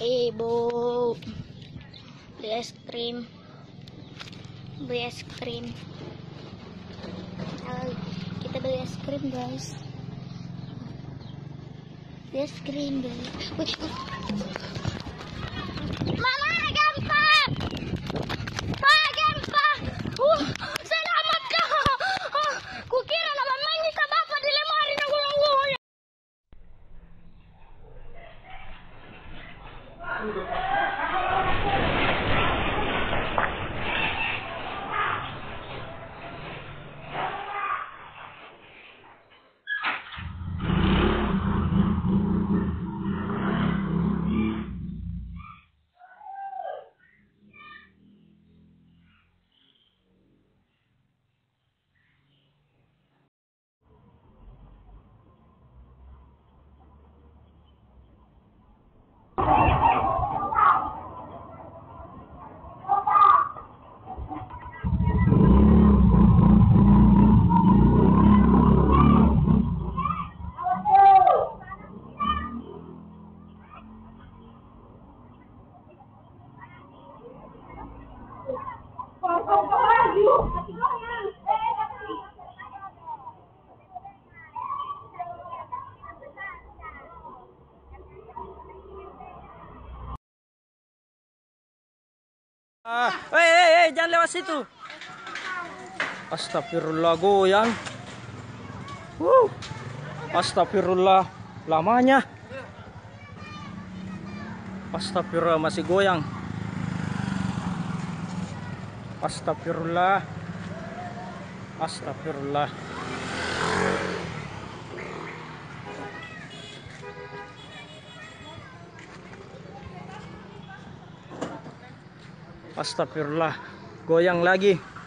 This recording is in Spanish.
Ibu beli es krim. Halo, kita beli es krim guys, Mama gempa, selamat kau. Kukira lama main sama apa di lemari nunggu. Jangan lewat situ. Astagfirullah goyang. Astagfirullah lamanya. Astagfirullah masih goyang. Astagfirullah. Astagfirullah. Astagfirullah, goyang lagi.